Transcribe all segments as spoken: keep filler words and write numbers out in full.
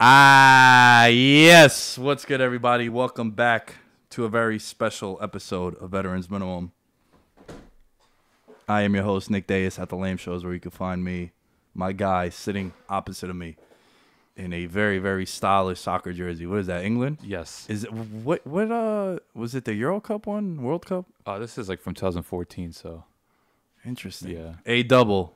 Ah, yes. What's good, everybody? Welcome back to a very special episode of Veterans Minimum. I am your host, Nick Dais, at the Lamb Shows, where you can find me, my guy, sitting opposite of me in a very, very stylish soccer jersey. What is that, England? Yes. Is it, what, what, uh, was it the Euro Cup one, World Cup? Uh, this is like from twenty fourteen, so. Interesting. Yeah. A-double.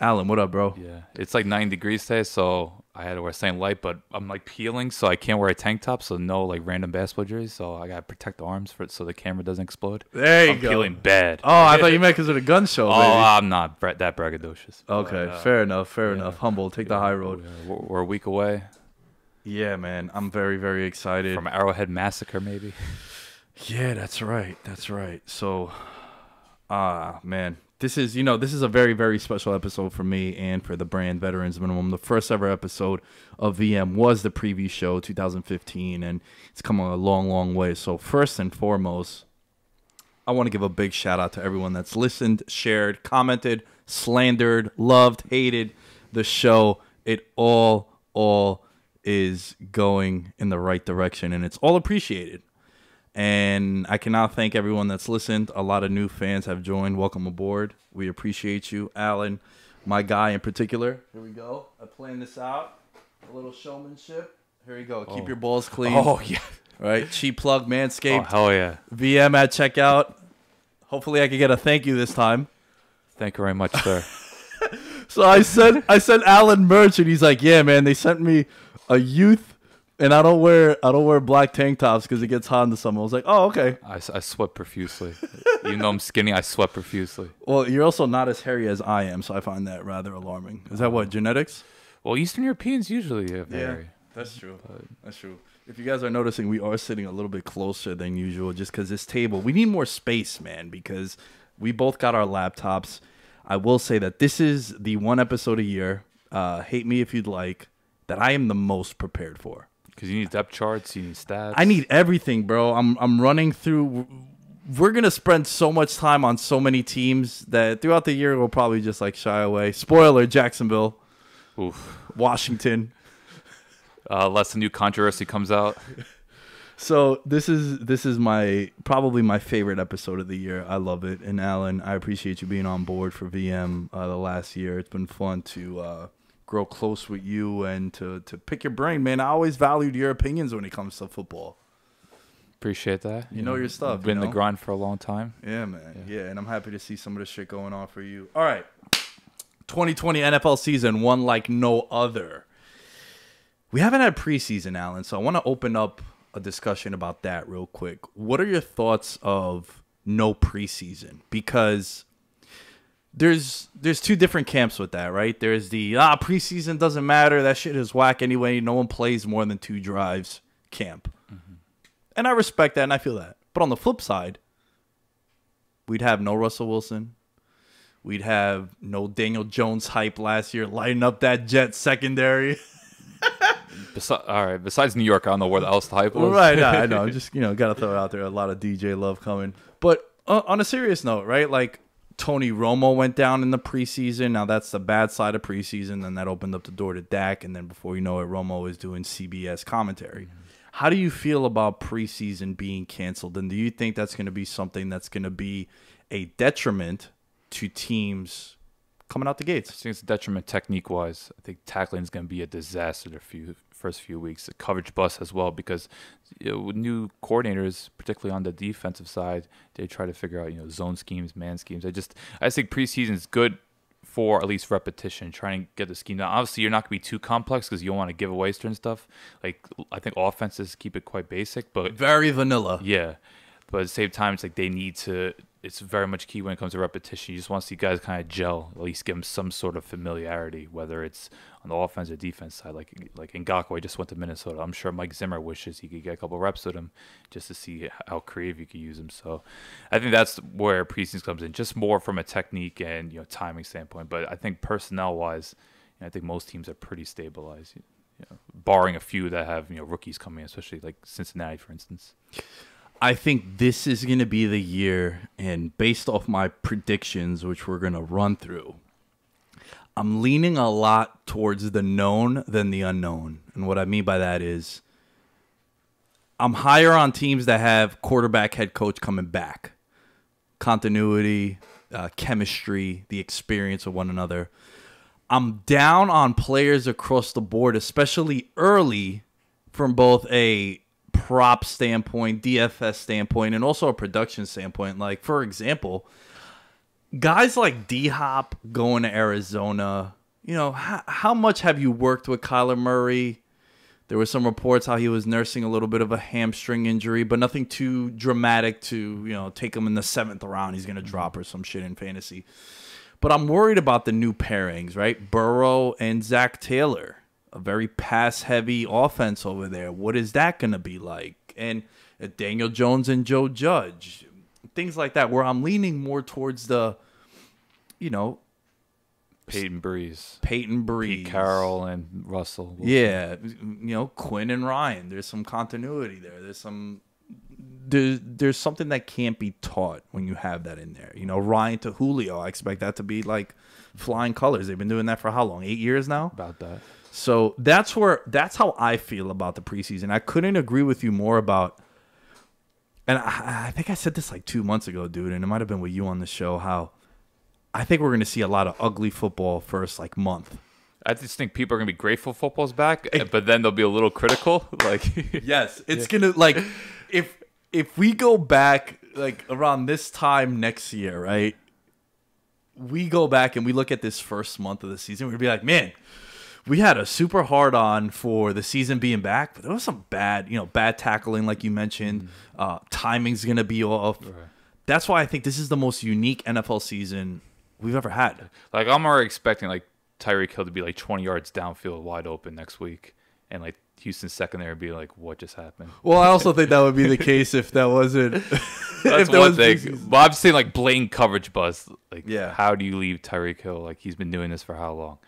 Alan, what up, bro? Yeah, it's like nine degrees today, so I had to wear same light, but I'm like peeling, so I can't wear a tank top, so no like random basketball jerseys, so I gotta protect the arms for it, so the camera doesn't explode. There you I'm go. I'm peeling bad. Oh, I thought you meant because of the gun show. Oh, baby. I'm not bra that braggadocious. Okay, but, uh, fair enough, fair yeah, enough. Humble, take yeah, the high road. We're, we're a week away. Yeah, man, I'm very, very excited. From Arrowhead Massacre, maybe. Yeah, that's right, that's right. So, ah, uh, man. This is, you know, this is a very, very special episode for me and for the brand Veterans Minimum. The first ever episode of V M was the preview show, two thousand fifteen, and it's come a long, long way. So first and foremost, I want to give a big shout out to everyone that's listened, shared, commented, slandered, loved, hated the show. It all, all is going in the right direction, and it's all appreciated. And I cannot thank everyone that's listened. A lot of new fans have joined. Welcome aboard. We appreciate you. Alan, my guy in particular. Here we go. I planned this out. A little showmanship. Here we go. Oh. Keep your balls clean. Oh, yeah. All right. Cheap plug, Manscaped. Oh, hell yeah. V M at checkout. Hopefully I can get a thank you this time. Thank you very much, sir. So I sent, I sent Alan merch, and he's like, yeah, man, they sent me a youth. And I don't wear I don't wear black tank tops because it gets hot in the summer. I was like, oh, okay. I, I sweat profusely. Even though I'm skinny, I sweat profusely. Well, you're also not as hairy as I am, so I find that rather alarming. Is that what, genetics? Well, Eastern Europeans usually have yeah, hairy. That's true. But that's true. If you guys are noticing, we are sitting a little bit closer than usual just because this table. We need more space, man, because we both got our laptops. I will say that this is the one episode a year, uh, hate me if you'd like, that I am the most prepared for. Because you need depth charts, you need stats. I need everything, bro. I'm I'm running through. We're going to spend so much time on so many teams that throughout the year we'll probably just like shy away. Spoiler, Jacksonville. Oof. Washington. Uh, unless a new controversy comes out. So this is this is my probably my favorite episode of the year. I love it. And Alan, I appreciate you being on board for V M uh, the last year. It's been fun to uh, grow close with you and to to pick your brain, man. I always valued your opinions when it comes to football. Appreciate that. You, you know, know your stuff. I've been in the grind for a long time. Yeah, man. Yeah. Yeah, and I'm happy to see some of the shit going on for you. All right. twenty twenty N F L season, one like no other. We haven't had preseason, Alan, so I want to open up a discussion about that real quick. What are your thoughts of no preseason? Because There's there's two different camps with that, right? There's the, ah, preseason doesn't matter. That shit is whack anyway. No one plays more than two drives camp. Mm-hmm. And I respect that, and I feel that. But on the flip side, we'd have no Russell Wilson. We'd have no Daniel Jones hype last year, lighting up that Jet secondary. Besi all right, besides New York, I don't know where else the hype was. Right, yeah, I know. Just, you know, got to throw it out there. A lot of D J love coming. But uh, on a serious note, right, like, Tony Romo went down in the preseason. Now, that's the bad side of preseason. Then that opened up the door to Dak. And then before you know it, Romo is doing C B S commentary. Mm-hmm. How do you feel about preseason being canceled? And do you think that's going to be something that's going to be a detriment to teams coming out the gates? I think it's a detriment technique-wise. I think tackling is going to be a disaster the few, first few weeks. The coverage bust as well, because you know, with new coordinators, particularly on the defensive side, they try to figure out you know zone schemes, man schemes. I just I think preseason is good for at least repetition, trying to get the scheme. Now, obviously, you're not going to be too complex because you don't want to give away certain stuff. Like I think offenses keep it quite basic, but very vanilla. Yeah, but at the same time, it's like they need to. It's very much key when it comes to repetition. You just want to see guys kind of gel, at least give them some sort of familiarity, whether it's on the offense or defense side. Like like Ngakoue just went to Minnesota. I'm sure Mike Zimmer wishes he could get a couple reps with him just to see how creative you could use him. So I think that's where preseason comes in, just more from a technique and you know timing standpoint. But I think personnel-wise, you know, I think most teams are pretty stabilized, you know, barring a few that have you know rookies coming in, especially like Cincinnati, for instance. I think this is going to be the year, and based off my predictions, which we're going to run through, I'm leaning a lot towards the known than the unknown. And what I mean by that is I'm higher on teams that have quarterback head coach coming back. Continuity, uh, chemistry, the experience of one another. I'm down on players across the board, especially early, from both a prop standpoint, D F S standpoint, and also a production standpoint. Like, for example, guys like D-Hop going to Arizona, you know, how, how much have you worked with Kyler Murray? There were some reports how he was nursing a little bit of a hamstring injury, but nothing too dramatic to, you know, take him in the seventh round. He's going to drop or some shit in fantasy. But I'm worried about the new pairings, right? Burrow and Zach Taylor, a very pass-heavy offense over there. What is that going to be like? And Daniel Jones and Joe Judge. Things like that, where I'm leaning more towards the, you know, Peyton Breeze, Peyton Breeze, Pete Carroll, and Russell Wilson. Yeah, you know, Quinn and Ryan. There's some continuity there. There's some, there's there's something that can't be taught when you have that in there. You know, Ryan to Julio. I expect that to be like flying colors. They've been doing that for how long? Eight years now. About that. So that's where that's how I feel about the preseason. I couldn't agree with you more about. And I, I think I said this like two months ago, dude, and it might have been with you on the show, how I think we're going to see a lot of ugly football first, like, month. I just think people are going to be grateful football's back, it, but then they'll be a little critical. Like, yes, it's yeah. going to, like, if if we go back, like, around this time next year, right, we go back and we look at this first month of the season, we'd be like, man, we had a super hard on for the season being back, but there was some bad, you know, bad tackling, like you mentioned. Uh, timing's gonna be off. Right. That's why I think this is the most unique N F L season we've ever had. Like, I'm already expecting like Tyreek Hill to be like twenty yards downfield, wide open next week, and like Houston's secondary would be like, "What just happened?" Well, I also think that would be the case if that wasn't. That's if that one thing. But I'm saying like blatant coverage bust. Like, yeah, how do you leave Tyreek Hill? Like, he's been doing this for how long?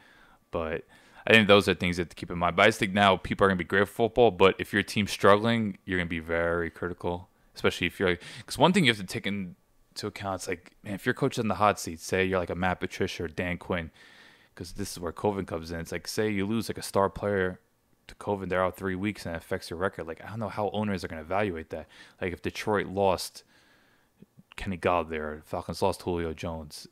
But I think those are things that to keep in mind. But I just think now people are going to be great for football, but if your team's struggling, you're going to be very critical, especially if you're like – because one thing you have to take into account is like, man, if your coach is in the hot seat, say you're like a Matt Patricia or Dan Quinn, because this is where COVID comes in. It's like, say you lose like a star player to COVID, they're out three weeks and it affects your record. Like, I don't know how owners are going to evaluate that. Like, if Detroit lost Kenny Golladay, Falcons lost Julio Jones,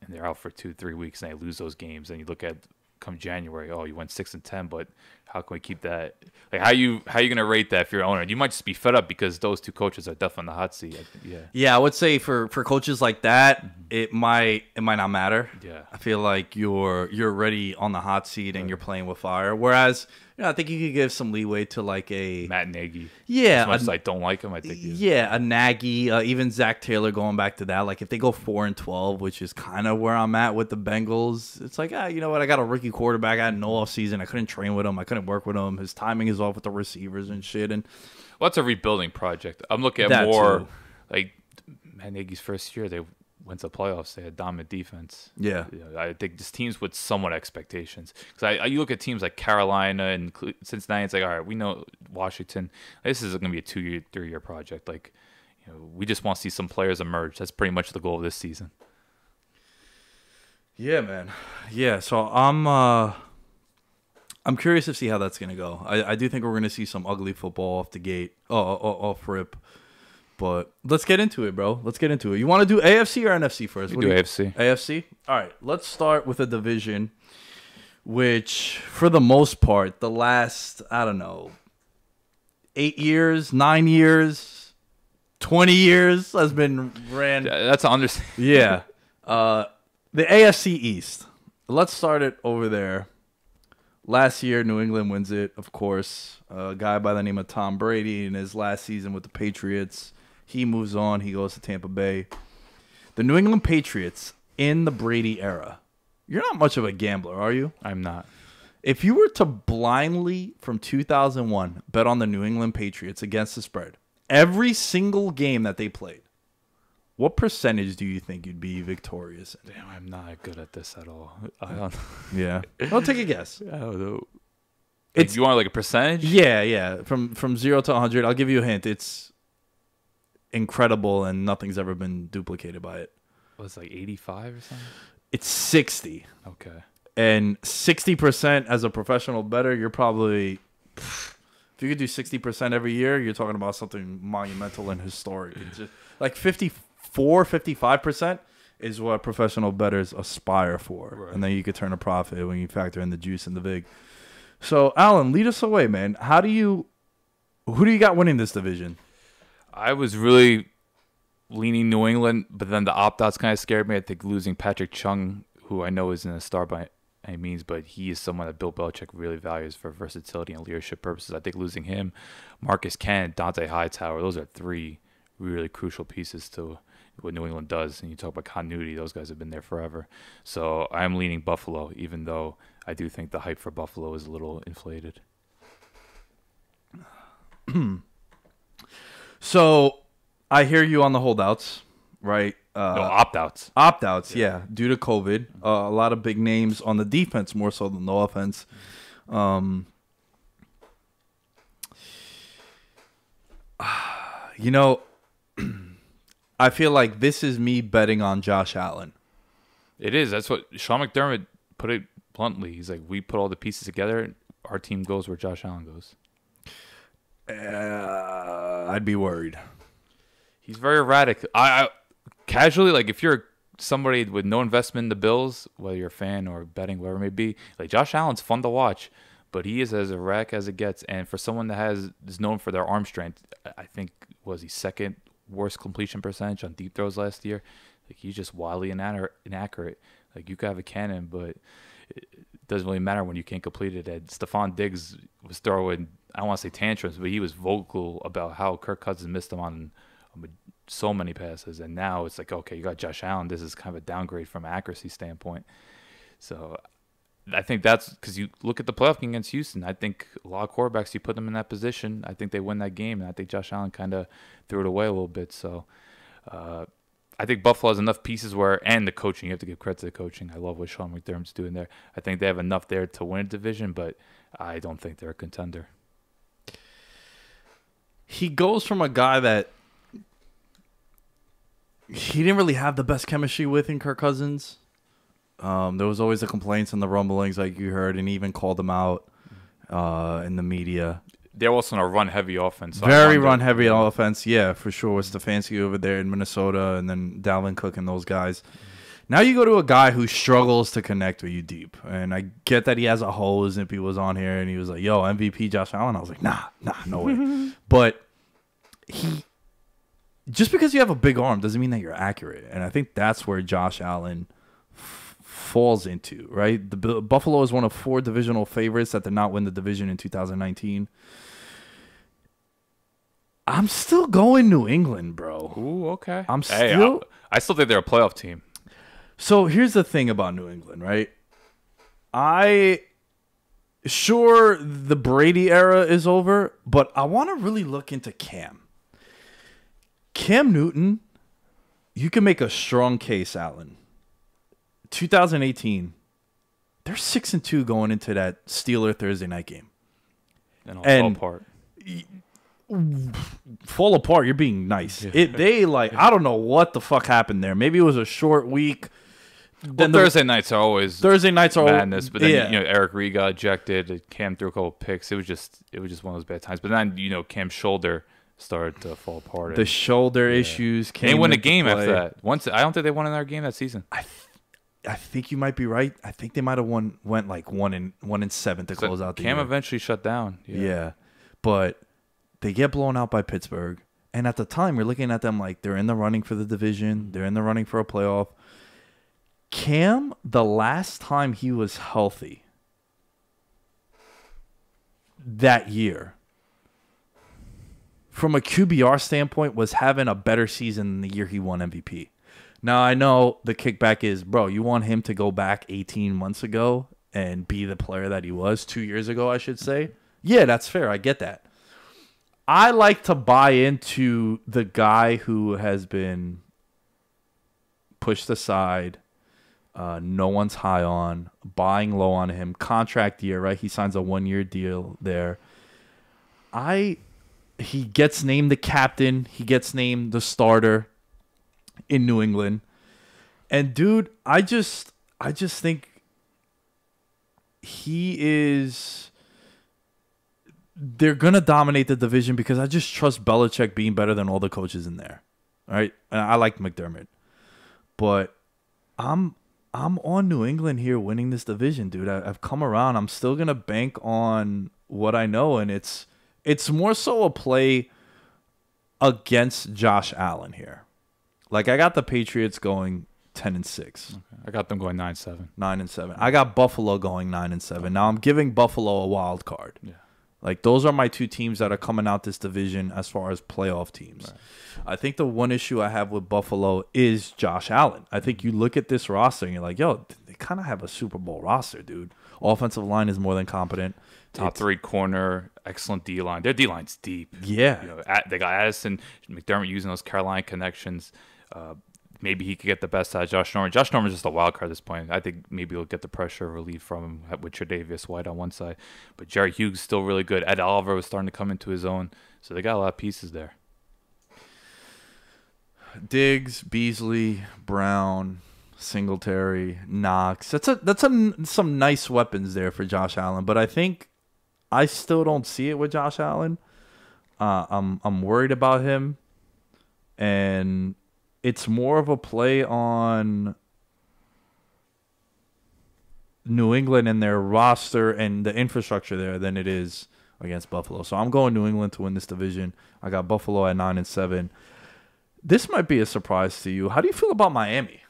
and they're out for two, three weeks and they lose those games, and you look at – come January, oh, you went six and ten, but how can we keep that? Like, how you how you gonna rate that if you're an owner? You might just be fed up because those two coaches are definitely on the hot seat. Yeah, yeah, I would say for for coaches like that, mm-hmm. it might it might not matter. Yeah, I feel like you're you're already on the hot seat and right. you're playing with fire. Whereas, you know, I think you could give some leeway to like a Matt Nagy. Yeah, as much a, as I don't like him, I think. Yeah, a Nagy, uh, even Zach Taylor going back to that. Like, if they go four and twelve, which is kind of where I'm at with the Bengals, it's like, ah, you know what? I got a rookie quarterback. I had no off season. I couldn't train with him. I couldn't work with him. His timing is off with the receivers and shit. And well, that's a rebuilding project. I'm looking at more too. Like Matt Nagy's first year. They went to the playoffs. They had dominant defense. Yeah, you know, I think this team's with somewhat expectations. Because I, I, you look at teams like Carolina and Cincinnati. It's like, all right, we know Washington. This is going to be a two-year, three-year project. Like, you know, we just want to see some players emerge. That's pretty much the goal of this season. Yeah, man. Yeah. So I'm. Uh... I'm curious to see how that's going to go. I, I do think we're going to see some ugly football off the gate, oh, oh, oh, off rip. But let's get into it, bro. Let's get into it. You want to do A F C or N F C first? We do, do A F C. A F C? All right. Let's start with a division, which for the most part, the last, I don't know, eight years, nine years, twenty years has been ran. That's an understatement. Yeah. Uh, the A F C East. Let's start it over there. Last year, New England wins it, of course. A guy by the name of Tom Brady in his last season with the Patriots. He moves on. He goes to Tampa Bay. The New England Patriots in the Brady era. You're not much of a gambler, are you? I'm not. If you were to blindly, from two thousand one, bet on the New England Patriots against the spread, every single game that they played, what percentage do you think you'd be victorious in? Damn, I'm not good at this at all. I don't yeah. I'll take a guess. I don't know. It's, you want like a percentage? Yeah, yeah. From from zero to one hundred. I'll give you a hint. It's incredible, and nothing's ever been duplicated by it. Well, it's like eighty-five or something? It's sixty. Okay. and sixty percent as a professional better, you're probably, if you could do sixty percent every year, you're talking about something monumental and historic. It's just, like fifty-four, fifty-five percent is what professional bettors aspire for. Right. And then you could turn a profit when you factor in the juice and the vig. So, Alan, lead us away, man. How do you, who do you got winning this division? I was really leaning New England, but then the opt-outs kind of scared me. I think losing Patrick Chung, who I know isn't a star by any means, but he is someone that Bill Belichick really values for versatility and leadership purposes. I think losing him, Marcus Cannon, Dante Hightower, those are three really crucial pieces to what New England does. And you talk about continuity, those guys have been there forever. So I'm leaning Buffalo, even though I do think the hype for Buffalo is a little inflated. So I hear you on the holdouts, right? Uh, no, opt-outs. Opt-outs, yeah. yeah, due to COVID. Uh, a lot of big names on the defense, more so than the offense. Um, you know, I feel like this is me betting on Josh Allen. It is. That's what Sean McDermott put it bluntly. He's like, we put all the pieces together, and our team goes where Josh Allen goes. Uh, I'd be worried. He's very erratic. I, I casually, like, if you're somebody with no investment in the Bills, whether you're a fan or betting, whatever it may be, like, Josh Allen's fun to watch, but he is as erratic as it gets. And for someone that has is known for their arm strength, I think was he second worst completion percentage on deep throws last year. Like, he's just wildly inaccurate. Like, you could have a cannon, but it doesn't really matter when you can't complete it. And Stephon Diggs was throwing, I don't want to say tantrums, but he was vocal about how Kirk Cousins missed him on so many passes, and now it's like, okay, you got Josh Allen. This is kind of a downgrade from an accuracy standpoint. So I think that's because you look at the playoff game against Houston. I think a lot of quarterbacks, you put them in that position, I think they win that game, and I think Josh Allen kind of threw it away a little bit. So uh, I think Buffalo has enough pieces where, and the coaching, you have to give credit to the coaching. I love what Sean McDermott's doing there. I think they have enough there to win a division, but I don't think they're a contender. He goes from a guy that he didn't really have the best chemistry with in Kirk Cousins. Um, there was always the complaints and the rumblings, like you heard, and he even called them out uh, in the media. They're also on a run-heavy offense. So Very run-heavy yeah. offense, yeah, for sure. With Stefanski over there in Minnesota, and then Dalvin Cook and those guys. Now you go to a guy who struggles to connect with you deep. And I get that he has a hose, and he was on here, and he was like, yo, M V P Josh Allen. I was like, nah, nah, no way. But he... Just because you have a big arm doesn't mean that you're accurate. And I think that's where Josh Allen f falls into, right? The B Buffalo is one of four divisional favorites that did not win the division in two thousand nineteen. I'm still going New England, bro. Ooh, okay. I'm still, hey, I, I still think they're a playoff team. So here's the thing about New England, right? I... Sure, the Brady era is over, but I want to really look into Cam. Cam Newton, you can make a strong case, Alan. two thousand eighteen, they're six and two going into that Steeler Thursday night game, and, and fall apart. Fall apart. You're being nice. Yeah. It they like I don't know what the fuck happened there. Maybe it was a short week. Well, then the, Thursday nights are always Thursday nights are madness. But then yeah. you know Eric Reed got ejected. Cam threw a couple picks. It was just it was just one of those bad times. But then you know Cam's shoulder started to fall apart. The shoulder yeah. issues came. They win a game play. after that. Once I don't think they won another game that season. I, th I think you might be right. I think they might have won. Went like one in one in seven to so close out the Cam year. Eventually shut down. Yeah. yeah, but they get blown out by Pittsburgh, and at the time we're looking at them like they're in the running for the division. They're in the running for a playoff. Cam, the last time he was healthy that year, from a Q B R standpoint, was having a better season than the year he won M V P. Now, I know the kickback is, bro, you want him to go back eighteen months ago and be the player that he was two years ago, I should say. Yeah, that's fair. I get that. I like to buy into the guy who has been pushed aside, uh, no one's high on, buying low on him, contract year, right? He signs a one-year deal there. I... He gets named the captain. He gets named the starter in New England. And, dude, I just I just think he is... They're going to dominate the division because I just trust Belichick being better than all the coaches in there. All right? I like McDermott. But I'm I'm on New England here winning this division, dude. I, I've come around. I'm still going to bank on what I know, and it's it's more so a play against Josh Allen here. Like, I got the Patriots going ten and six. Okay. I got them going nine and seven. nine and seven. I got Buffalo going nine and seven. Now, I'm giving Buffalo a wild card. Yeah. Like, those are my two teams that are coming out this division as far as playoff teams. Right. I think the one issue I have with Buffalo is Josh Allen. I think you look at this roster and you're like, yo, they kind of have a Super Bowl roster, dude. Offensive line is more than competent. Top it's, three corner, excellent D-line. Their D-line's deep. Yeah. You know, at, they got Addison, McDermott using those Carolina connections. Uh, maybe he could get the best out of Josh Norman. Josh Norman's just a wild card at this point. I think maybe he'll get the pressure relief from him with Tre'Davious White on one side. But Jerry Hughes still really good. Ed Oliver was starting to come into his own. So they got a lot of pieces there. Diggs, Beasley, Brown, Singletary, Knox. That's a that's a, some nice weapons there for Josh Allen. But I think I still don't see it with Josh Allen. Uh, I'm I'm worried about him, and it's more of a play on New England and their roster and the infrastructure there than it is against Buffalo. So I'm going New England to win this division. I got Buffalo at nine and seven. This might be a surprise to you. How do you feel about Miami?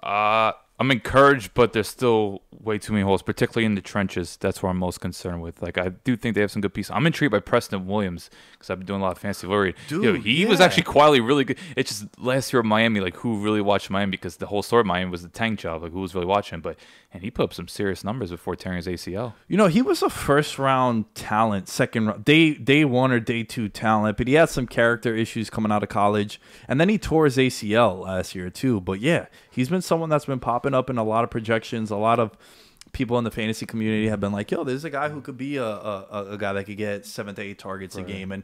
Uh, I'm encouraged, but there's still way too many holes, particularly in the trenches. That's where I'm most concerned with. Like, I do think they have some good pieces. I'm intrigued by Preston Williams because I've been doing a lot of fantasy worry. Dude, Yo, he yeah. was actually quietly really good. It's just last year at Miami, like, who really watched Miami? Because the whole story of Miami was the tank job. Like, who was really watching? But and he put up some serious numbers before tearing his A C L. You know, he was a first round talent, second round, day day one or day two talent. But he had some character issues coming out of college, and then he tore his A C L last year too. But yeah, he's been someone that's been popular. Up in a lot of projections. A lot of people in the fantasy community have been like, yo, there's a guy who could be a, a, a guy that could get seven to eight targets right. a game. And,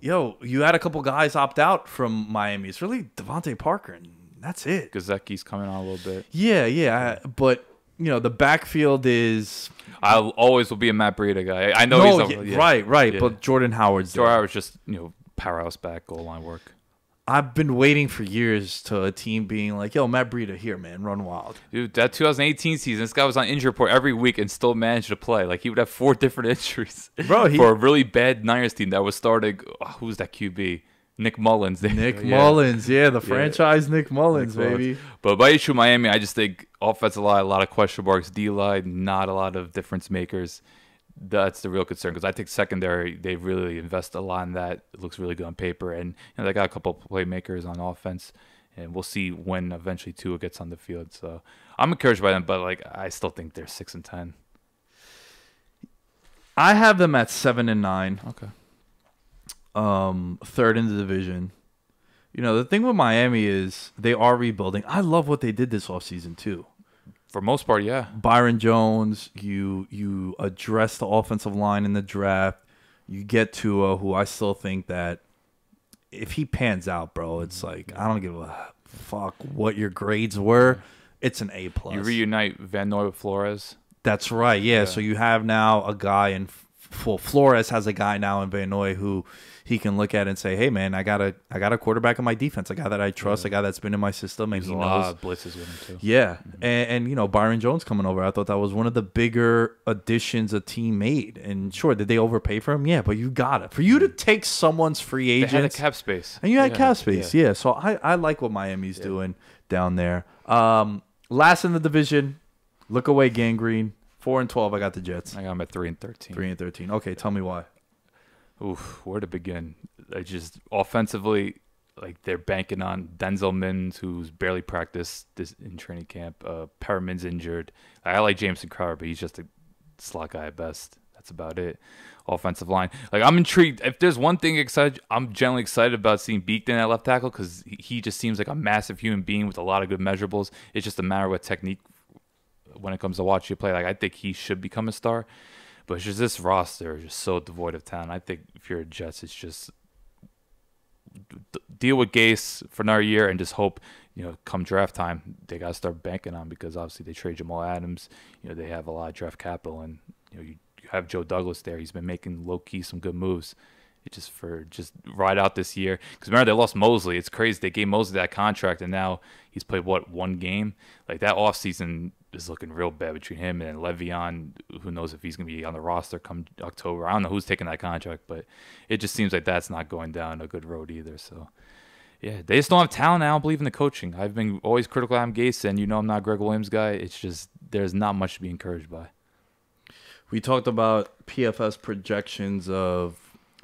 yo, you had a couple guys opt out from Miami. It's really Devontae Parker, and that's it. Gazecki's coming on a little bit. Yeah, yeah. But, you know, the backfield is... I always will be a Matt Breida guy. I know no, he's... Yeah, yeah. Right, right. Yeah. But Jordan Howard's Jordan Howard's just, you know, powerhouse back, goal line work. I've been waiting for years to a team being like, yo, Matt Breida here, man, run wild. Dude, that two thousand eighteen season, this guy was on injury report every week and still managed to play. Like, he would have four different injuries Bro, he... for a really bad Niners team that was starting, oh, who's that Q B? Nick Mullins. Nick yeah. Mullins, yeah, the yeah. franchise Nick Mullins, Nick baby. Mullins. But by issue Miami, I just think offensive line, a lot of question marks, D-line, not a lot of difference makers. That's the real concern, because I think secondary, they really invest a lot in that. It looks really good on paper, and you know, they got a couple of playmakers on offense, and we'll see when eventually Tua gets on the field. So I'm encouraged by them, but like I still think they're six and ten. I have them at seven and nine. Okay. Um, third in the division. You know, the thing with Miami is they are rebuilding. I love what they did this offseason too. For most part, yeah. Byron Jones, you you address the offensive line in the draft. You get Tua, who I still think that if he pans out, bro, it's like, I don't give a fuck what your grades were. It's an A plus. You reunite Van Noy with Flores. That's right, yeah. yeah. So you have now a guy in full. Flores has a guy now in Van Noy who he can look at and say, hey, man, I got a, I got a quarterback in my defense, a guy that I trust, yeah. a guy that's been in my system. And he knows. A lot of blitzes with him, too. Yeah. Mm -hmm. and, and, you know, Byron Jones coming over, I thought that was one of the bigger additions a team made. And, sure, did they overpay for him? Yeah, but you got it. For you to take someone's free agent. They had a cap space. And you had yeah. cap space, yeah. yeah. So I, I like what Miami's yeah. doing down there. Um, last in the division, look away, Gangrene. four and twelve, I got the Jets. I got them at three and thirteen. three and thirteen. Okay, tell me why. Oof, where to begin? I just offensively, like they're banking on Denzel Mims, who's barely practiced this in training camp. Uh, Perriman's injured. I like Jameson Crowder, but he's just a slot guy at best. That's about it. Offensive line, like I'm intrigued. If there's one thing excited, I'm generally excited about seeing Beekton at left tackle because he just seems like a massive human being with a lot of good measurables. It's just a matter of what technique when it comes to watching you play. Like I think he should become a star. But it's just this roster is just so devoid of talent. I think if you're a Jets, it's just deal with Gase for another year and just hope, you know, come draft time, they got to start banking on, because obviously they trade Jamal Adams. You know, they have a lot of draft capital, and, you know, you have Joe Douglas there. He's been making low-key some good moves. It just for just ride out this year. Because remember, they lost Mosley. It's crazy. They gave Mosley that contract, and now he's played, what, one game? Like, that offseason is looking real bad between him and Le'Veon. Who knows if he's going to be on the roster come October. I don't know who's taking that contract, but it just seems like that's not going down a good road either, so... Yeah, they just don't have talent. I don't believe in the coaching. I've been always critical of Adam Gase, and you know I'm not a Greg Williams guy. It's just there's not much to be encouraged by. We talked about P F S projections of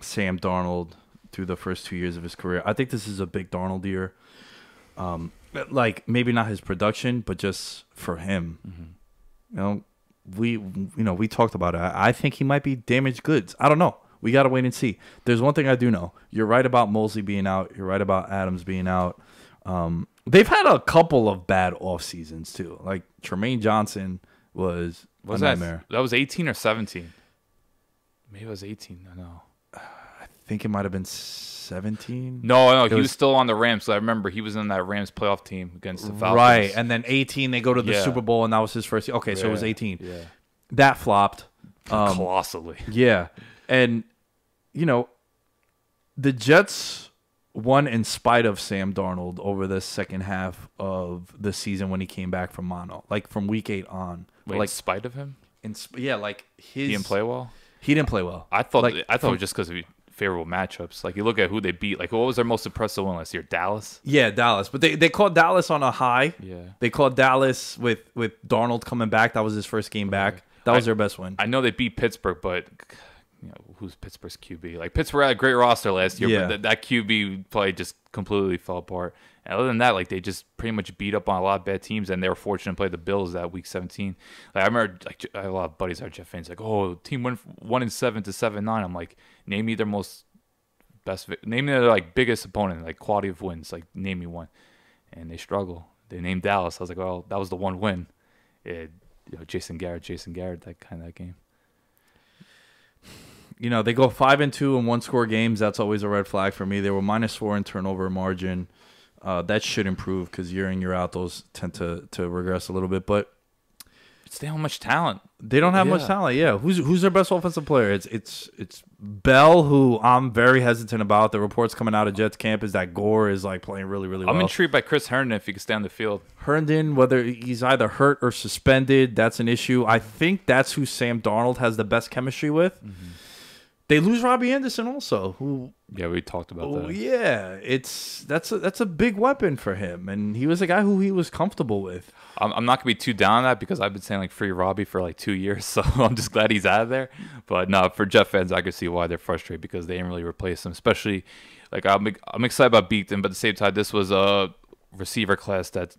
Sam Darnold through the first two years of his career. I think this is a big Darnold year. Um, like, maybe not his production, but just for him. Mm-hmm. You know, we you know we talked about it. I think he might be damaged goods. I don't know. We got to wait and see. There's one thing I do know. You're right about Mosley being out. You're right about Adams being out. Um, they've had a couple of bad off seasons too. Like Tremaine Johnson was, was a nightmare. That, that was eighteen or seventeen. Maybe it was eighteen. I know. I think it might have been seventeen. No, no. It he was, was still on the Rams. So I remember he was in that Rams playoff team against the Falcons. Right. And then eighteen, they go to the yeah. Super Bowl, and that was his first year. Okay, yeah. So it was eighteen. Yeah. That flopped. Um, Colossally. Yeah. And... You know, the Jets won in spite of Sam Darnold over the second half of the season when he came back from mono, like from week eight on. Wait, like, in spite of him? In sp yeah, like his. He didn't play well? He didn't play well. I thought like, I thought from, it was just because of favorable matchups. Like, you look at who they beat. Like, what was their most impressive win last year? Dallas? Yeah, Dallas. But they, they called Dallas on a high. Yeah. They called Dallas with, with Darnold coming back. That was his first game back. Okay. That was I, their best win. I know they beat Pittsburgh, but... You know, who's Pittsburgh's Q B? Like, Pittsburgh had a great roster last year, yeah. but th that Q B probably just completely fell apart. And other than that, like, they just pretty much beat up on a lot of bad teams, and they were fortunate to play the Bills that week seventeen. Like, I remember, like, I have a lot of buddies that are Jeff fans, like, oh, team went one and seven to seven nine. I'm like, name me their most best, name me their like biggest opponent, like quality of wins, like name me one, and they struggle. They named Dallas. I was like, oh, that was the one win. It, you know, Jason Garrett, Jason Garrett, that kind of that game. You know, they go five and two in one score games. That's always a red flag for me. They were minus four in turnover margin. Uh, that should improve because year in, year out, those tend to, to regress a little bit. But they don't have much talent. They don't have yeah. much talent. Yeah, who's who's their best offensive player? It's it's it's Bell, who I'm very hesitant about. The reports coming out of Jets camp is that Gore is like playing really really well. I'm intrigued by Chris Herndon if he can stay on the field. Herndon, whether he's either hurt or suspended, that's an issue. I think that's who Sam Darnold has the best chemistry with. Mm-hmm. They lose Robbie Anderson also. Who? Yeah, we talked about oh, that. Yeah, it's that's a, that's a big weapon for him, and he was a guy who he was comfortable with. I'm, I'm not gonna be too down on that because I've been saying like free Robbie for like two years, so I'm just glad he's out of there. But no, for Jet fans, I could see why they're frustrated because they didn't really replace him. Especially, like I'm I'm excited about Beekton, but at the same time, this was a receiver class that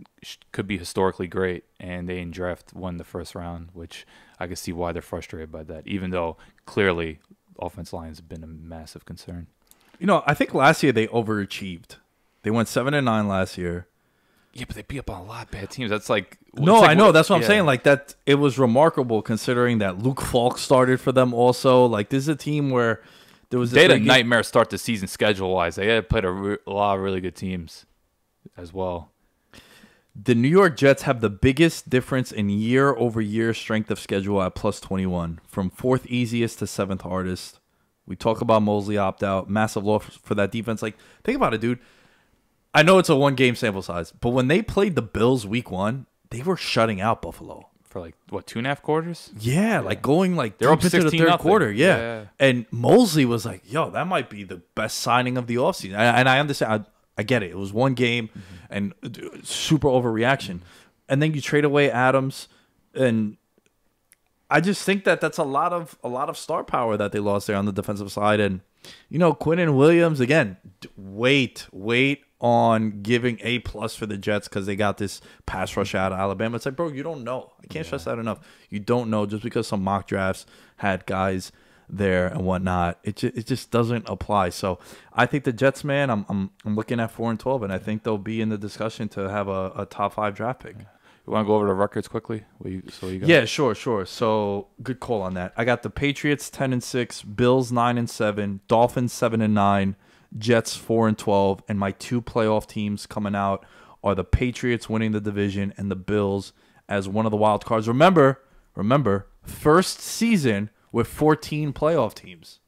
could be historically great, and they didn't draft one the first round, which I could see why they're frustrated by that. Even though clearly. Offense line has been a massive concern. You know, I think last year they overachieved. They went seven and nine last year. Yeah, but they beat up on a lot of bad teams. That's like no, like, I know. What, that's what yeah. I'm saying. Like that, it was remarkable considering that Luke Falk started for them. Also, like this is a team where there was this they had a nightmare start the season schedule wise. They had played a, a lot of really good teams as well. The New York Jets have the biggest difference in year-over-year strength of schedule at plus twenty-one, from fourth easiest to seventh hardest. We talk about Mosley opt-out, massive loss for that defense. Like, think about it, dude. I know it's a one-game sample size, but when they played the Bills week one, they were shutting out Buffalo. For, like, what, two and a half quarters? Yeah, yeah. like going, like, they're up to the third quarter. Yeah. yeah. And Mosley was like, yo, that might be the best signing of the offseason. And I understand. I, I get it. It was one game and super overreaction. And then you trade away Adams. And I just think that that's a lot of a lot of star power that they lost there on the defensive side. And, you know, Quinn and Williams, again, wait, wait on giving A plus for the Jets because they got this pass rush out of Alabama. It's like, bro, you don't know. I can't yeah. stress that enough. You don't know just because some mock drafts had guys there and whatnot. It just, it just doesn't apply. So I think the Jets, man, I'm I'm, I'm looking at four and twelve, and I think they'll be in the discussion to have a, a top five draft pick. Yeah. You want to go over the records quickly? What you, so you got yeah, sure, sure. So good call on that. I got the Patriots ten and six, Bills nine and seven, Dolphins seven and nine, Jets four and twelve, and my two playoff teams coming out are the Patriots winning the division and the Bills as one of the wild cards. Remember, remember, first season with fourteen playoff teams.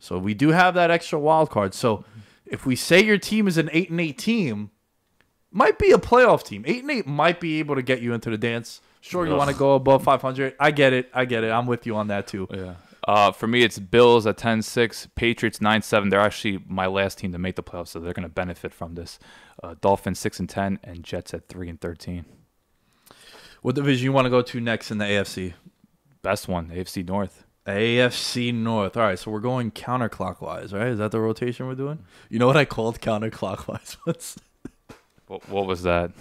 So we do have that extra wild card. So if we say your team is an eight and eight team, might be a playoff team. eight and eight might be able to get you into the dance. Sure, you want to go above five hundred. I get it. I get it. I'm with you on that too. Yeah. Uh, for me, it's Bills at ten six, Patriots nine seven. They're actually my last team to make the playoffs, so they're going to benefit from this. Uh, Dolphins six and ten, and Jets at three and thirteen. What division you want to go to next in the A F C? Best one, A F C North. A F C North. All right, so we're going counterclockwise, right? Is that the rotation we're doing? You know what I called counterclockwise once? What, what was that?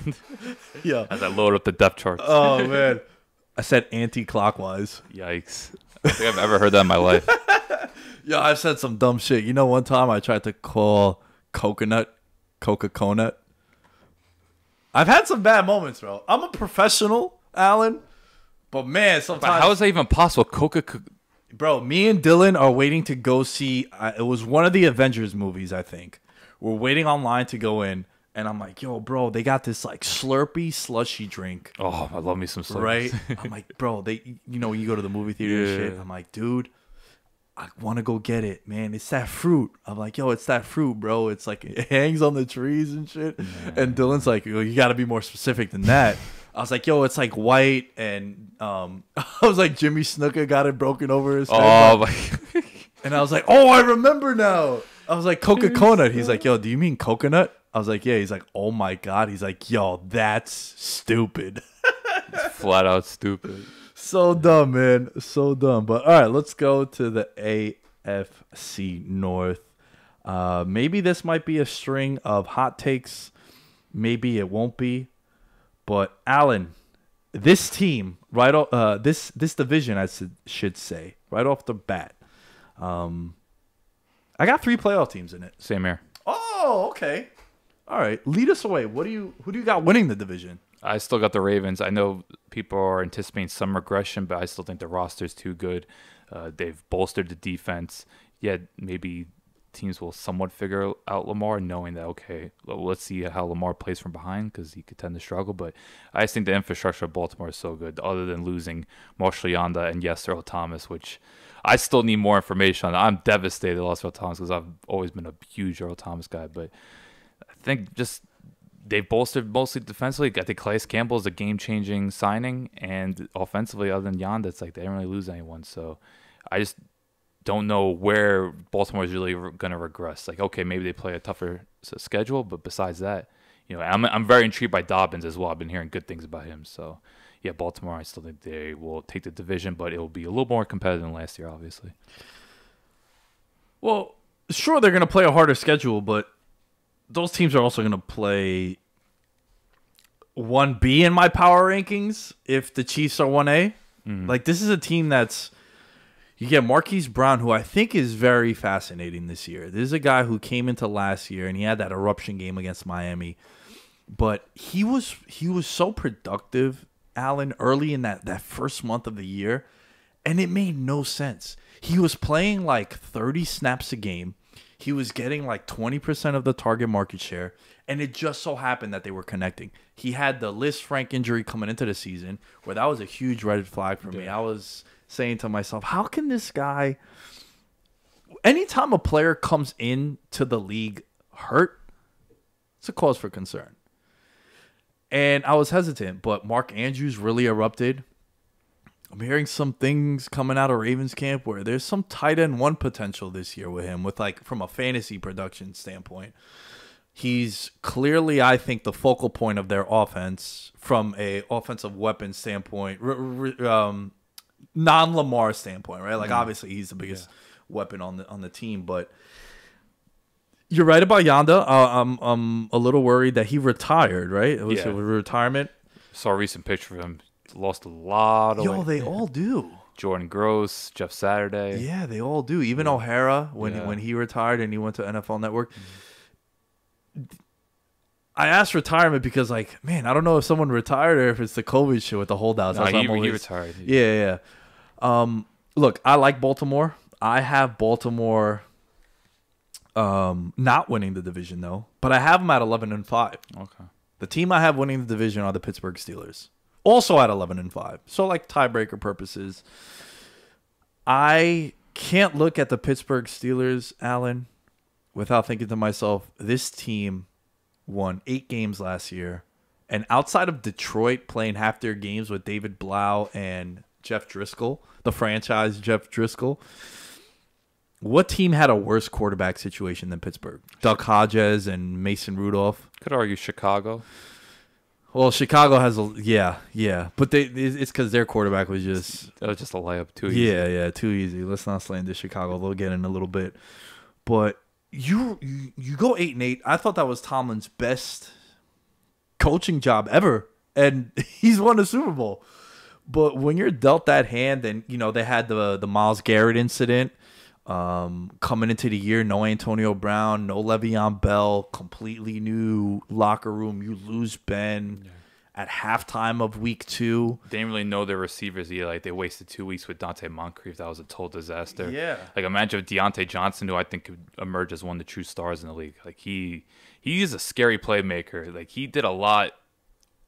Yeah. As I load up the depth charts. Oh, man. I said anti-clockwise. Yikes. I don't think I've ever heard that in my life. Yeah, I've said some dumb shit. You know, one time I tried to call coconut Coca-Conut. I've had some bad moments, bro. I'm a professional, Alan. But, man, sometimes... But how is that even possible? Coca-Cola... Bro, me and Dylan are waiting to go see... Uh, it was one of the Avengers movies, I think. We're waiting online to go in. And I'm like, yo, bro, they got this like Slurpee slushy drink. Oh, I love me some Slurpees. Right? I'm like, bro, they, you know, you go to the movie theater yeah. and shit. I'm like, dude, I want to go get it, man. It's that fruit. I'm like, yo, it's that fruit, bro. It's like, it hangs on the trees and shit. Man. And Dylan's like, yo, you got to be more specific than that. I was like, yo, it's like white. And um, I was like, Jimmy Snuka got it broken over his head. Oh, my. And I was like, oh, I remember now. I was like, Coca-Cola. He's like, yo, do you mean coconut? I was like, yeah. He's like, oh, my God. He's like, yo, that's stupid. Flat out stupid. So dumb, man. So dumb. But, all right, let's go to the A F C North. Uh, maybe this might be a string of hot takes. Maybe it won't be. But, Alan, this team, right off, uh, this, this division, I should say, right off the bat, um, I got three playoff teams in it. Same here. Oh, okay. All right, lead us away. What do you who do you got winning the division? I still got the Ravens. I know people are anticipating some regression, but I still think the roster's too good. Uh, they've bolstered the defense. Yet maybe teams will somewhat figure out Lamar, knowing that okay, let's see how Lamar plays from behind because he could tend to struggle. But I just think the infrastructure of Baltimore is so good, other than losing Marshall Yanda and yes, Earl Thomas, which I still need more information on. I'm devastated I lost Earl Thomas because I've always been a huge Earl Thomas guy, but. I think just they bolstered mostly defensively. I think Calais Campbell is a game-changing signing, and offensively, other than Yanda, it's like they didn't really lose anyone. So I just don't know where Baltimore is really re going to regress. Like, okay, maybe they play a tougher schedule, but besides that, you know, I'm I'm very intrigued by Dobbins as well. I've been hearing good things about him. So yeah, Baltimore, I still think they will take the division, but it will be a little more competitive than last year, obviously. Well, sure, they're going to play a harder schedule, but. Those teams are also going to play one B in my power rankings if the Chiefs are one A. Mm-hmm. Like, this is a team that's... You get Marquise Brown, who I think is very fascinating this year. This is a guy who came into last year, and he had that eruption game against Miami. But he was he was so productive, Alan, early in that, that first month of the year, and it made no sense. He was playing, like, thirty snaps a game. He was getting like twenty percent of the target market share, and it just so happened that they were connecting. He had the Liz Frank injury coming into the season, where that was a huge red flag for me. Yeah. I was saying to myself, how can this guy... Anytime a player comes into the league hurt, it's a cause for concern. And I was hesitant, but Mark Andrews really erupted. I'm hearing some things coming out of Ravens camp where there's some tight end one potential this year with him, with like from a fantasy production standpoint. He's clearly, I think, the focal point of their offense from a offensive weapon standpoint, um, non-Lamar standpoint, right? Like, obviously, he's the biggest yeah. weapon on the on the team, but you're right about Yanda. Uh, I'm I'm a little worried that he retired, right? It was yeah. retirement. Saw a recent picture of him. Lost a lot of Yo, weight. They all do. Jordan Gross, Jeff Saturday. Yeah, they all do. Even yeah. O'Hara, when, yeah. when he retired and he went to N F L Network. Mm-hmm. I asked retirement because, like, man, I don't know if someone retired or if it's the COVID shit with the holdouts. No, he, always, he retired. Yeah, yeah. Um, look, I like Baltimore. I have Baltimore um, not winning the division, though. But I have them at eleven and five. Okay. The team I have winning the division are the Pittsburgh Steelers, also at eleven and five. So, like, tiebreaker purposes, I can't look at the Pittsburgh Steelers, Alan, without thinking to myself, this team won eight games last year. And outside of Detroit playing half their games with David Blau and Jeff Driscoll, the franchise Jeff Driscoll, what team had a worse quarterback situation than Pittsburgh? Duck Hodges and Mason Rudolph. Could argue Chicago. Well, Chicago has a yeah, yeah, but they it's because their quarterback was just that was just a layup too easy. Yeah, yeah, too easy. Let's not slander Chicago. They'll get in a little bit, but you you, you go eight and eight. I thought that was Tomlin's best coaching job ever, and he's won a Super Bowl. But when you're dealt that hand, and you know they had the the Myles Garrett incident. Um, coming into the year, no Antonio Brown, no Le'Veon Bell, completely new locker room. You lose Ben yeah. at halftime of week two. They didn't really know their receivers either. Like, they wasted two weeks with Dante Moncrief. That was a total disaster. Yeah. Like, imagine with Deontay Johnson, who I think could emerge as one of the true stars in the league. Like, he he is a scary playmaker. Like, he did a lot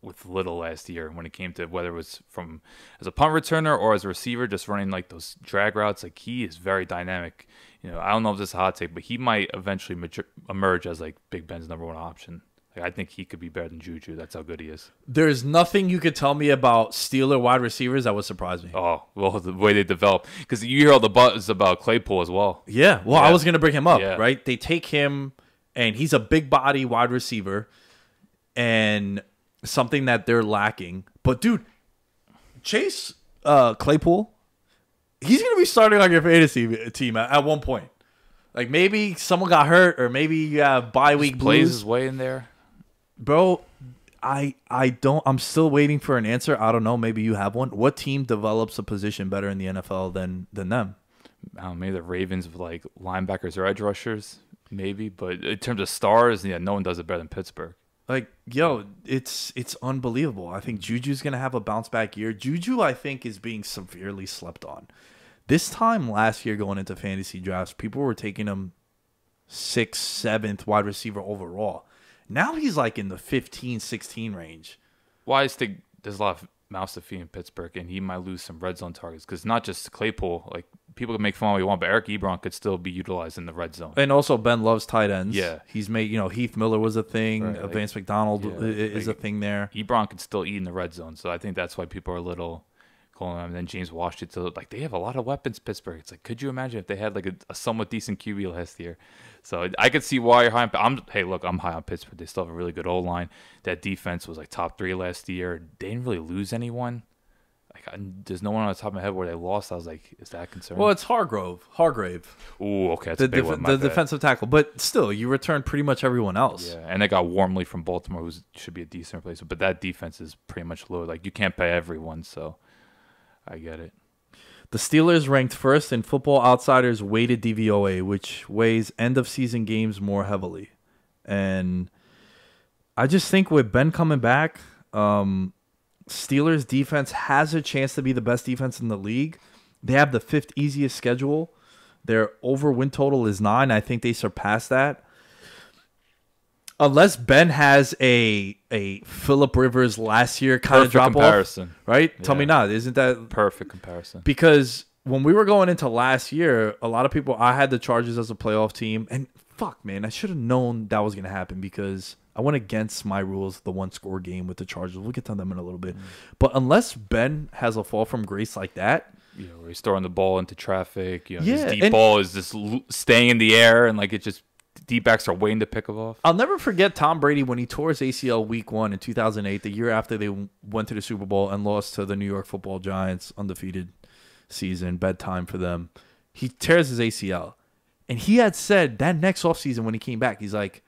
with little last year when it came to whether it was from as a punt returner or as a receiver, just running like those drag routes. Like, he is very dynamic. You know, I don't know if this is a hot take, but he might eventually mature, emerge as like Big Ben's number one option. Like, I think he could be better than Juju. That's how good he is. There's nothing you could tell me about Steeler wide receivers that would surprise me. Oh, well, the way they develop. Because you hear all the buzz about Claypool as well. Yeah, well, yeah. I was going to bring him up, yeah. right? They take him, and he's a big body wide receiver, and something that they're lacking. But, dude, Chase uh, Claypool, he's going to be starting on your fantasy team at, at one point. Like, maybe someone got hurt, or maybe you have bye week blues. Plays his way in there. Bro, I I don't. I'm still waiting for an answer. I don't know. Maybe you have one. What team develops a position better in the N F L than than them? I don't know, maybe the Ravens with like linebackers or edge rushers, maybe. But in terms of stars, yeah, no one does it better than Pittsburgh. Like, yo, it's it's unbelievable. I think Juju's going to have a bounce-back year. Juju, I think, is being severely slept on. This time last year going into fantasy drafts, people were taking him sixth, seventh wide receiver overall. Now he's, like, in the fifteen, sixteen range. Well, I just think there's a lot of mouths to feed in Pittsburgh, and he might lose some red zone targets because not just Claypool. Like, people can make fun of what you want, but Eric Ebron could still be utilized in the red zone. And also, Ben loves tight ends. Yeah. He's made, you know, Heath Miller was a thing. Right, like, Vance McDonald yeah, is like, a thing there. Ebron could still eat in the red zone. So I think that's why people are a little calling him. And then James Washington, like, they have a lot of weapons, Pittsburgh. It's like, could you imagine if they had, like, a, a somewhat decent Q B last year? So I could see why you're high on, I'm, hey, look, I'm high on Pittsburgh. They still have a really good O-line. That defense was, like, top three last year. They didn't really lose anyone. I, there's no one on the top of my head where they lost. I was like, is that concerning? Well, it's Hargrove. Hargrave. Ooh, okay. That's the def one, the bad. defensive tackle. But still, you return pretty much everyone else. Yeah, and they got Wormley from Baltimore, who should be a decent replacement. But that defense is pretty much low. Like, you can't pay everyone, so I get it. The Steelers ranked first in Football Outsiders' weighted D V O A, which weighs end-of-season games more heavily. And I just think with Ben coming back, um, Steelers defense has a chance to be the best defense in the league. They have the fifth easiest schedule. Their over win total is nine. I think they surpass that. Unless Ben has a a Phillip Rivers last year kind of drop off, right? Yeah. Tell me not. Isn't that perfect comparison? Because when we were going into last year, a lot of people, I had the Chargers as a playoff team, and fuck, man, I should have known that was going to happen because I went against my rules, the one-score game with the Chargers. We'll get to them in a little bit. Mm. But unless Ben has a fall from grace like that. You know, where he's throwing the ball into traffic. You know, yeah, his deep ball is just staying in the air, and like it just deep backs are waiting to pick him off. I'll never forget Tom Brady when he tore his A C L week one in two thousand eight, the year after they went to the Super Bowl and lost to the New York football Giants, undefeated season, bedtime for them. He tears his A C L. And he had said that next offseason when he came back, he's like,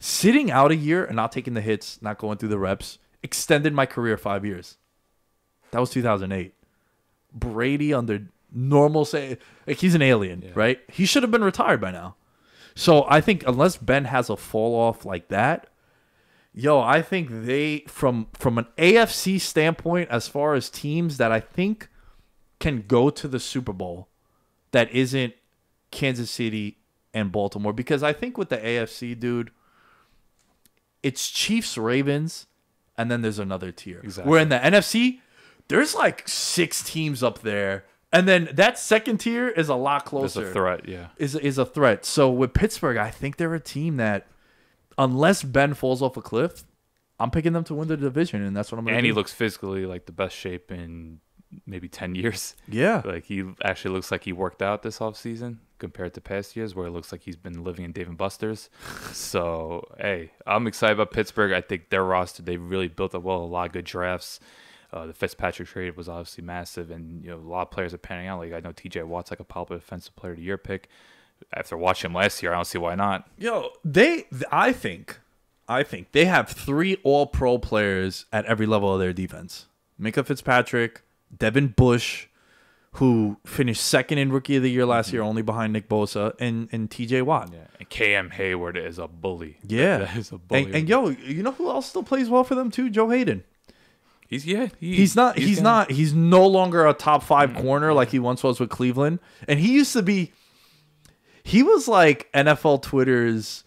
sitting out a year and not taking the hits, not going through the reps, extended my career five years. That was two thousand eight. Brady under normal, say, like he's an alien, yeah. right? He should have been retired by now. So I think unless Ben has a fall off like that, yo, I think they, from, from an A F C standpoint, as far as teams that I think can go to the Super Bowl that isn't Kansas City and Baltimore, because I think with the A F C, dude, it's Chiefs, Ravens, and then there's another tier. Exactly. Where in the N F C, there's like six teams up there, and then that second tier is a lot closer. It's a threat, yeah. Is is a threat. So with Pittsburgh, I think they're a team that, unless Ben falls off a cliff, I'm picking them to win the division, and that's what I'm going to do. And he looks physically like the best shape in maybe ten years. Yeah. Like he actually looks like he worked out this offseason compared to past years where it looks like he's been living in Dave and Buster's. So, hey, I'm excited about Pittsburgh. I think their roster, they really built up well, a lot of good drafts. Uh, the Fitzpatrick trade was obviously massive, and you know a lot of players are panning out. Like I know T J Watt's like a popular defensive player of the year pick. After watching him last year, I don't see why not. Yo, they, I think, I think they have three all-pro players at every level of their defense. Minkah Fitzpatrick, Devin Bush, who finished second in Rookie of the Year last year, only behind Nick Bosa, and, and T J Watt. Yeah. And K M Hayward is a bully. Yeah. That is a bully. And, and yo, you know who else still plays well for them too? Joe Hayden. He's yeah. He, he's not. He's, he's not. He's no longer a top five corner like he once was with Cleveland. And he used to be. He was like N F L Twitter's.